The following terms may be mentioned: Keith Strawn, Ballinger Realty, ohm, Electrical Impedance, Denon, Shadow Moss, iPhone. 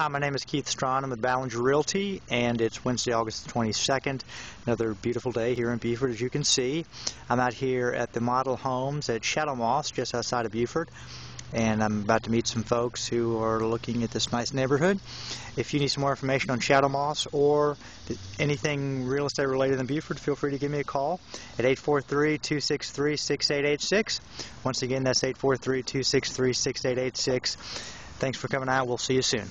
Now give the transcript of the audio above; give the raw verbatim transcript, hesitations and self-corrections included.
Hi, my name is Keith Strawn. I'm with Ballinger Realty, and it's Wednesday, August the twenty-second. Another beautiful day here in Beaufort, as you can see. I'm out here at the model homes at Shadow Moss, just outside of Beaufort, and I'm about to meet some folks who are looking at this nice neighborhood. If you need some more information on Shadow Moss or anything real estate related in Beaufort, feel free to give me a call at eight four three, two six three, six eight eight six. Once again, that's eight four three, two six three, six eight eight six. Thanks for coming out. We'll see you soon.